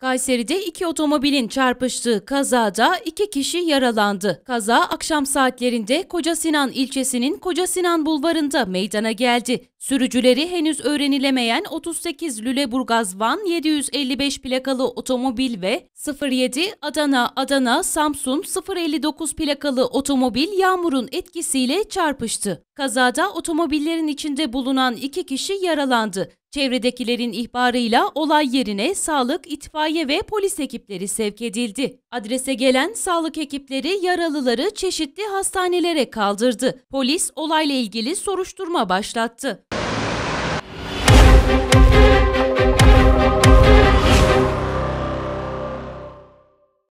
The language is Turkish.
Kayseri'de iki otomobilin çarpıştığı kazada iki kişi yaralandı. Kaza akşam saatlerinde Kocasinan ilçesinin Kocasinan bulvarında meydana geldi. Sürücüleri henüz öğrenilemeyen 38 Lüleburgaz Van 755 plakalı otomobil ve 07 Adana Samsun 059 plakalı otomobil yağmurun etkisiyle çarpıştı. Kazada otomobillerin içinde bulunan iki kişi yaralandı. Çevredekilerin ihbarıyla olay yerine sağlık, itfaiye ve polis ekipleri sevk edildi. Adrese gelen sağlık ekipleri yaralıları çeşitli hastanelere kaldırdı. Polis olayla ilgili soruşturma başlattı.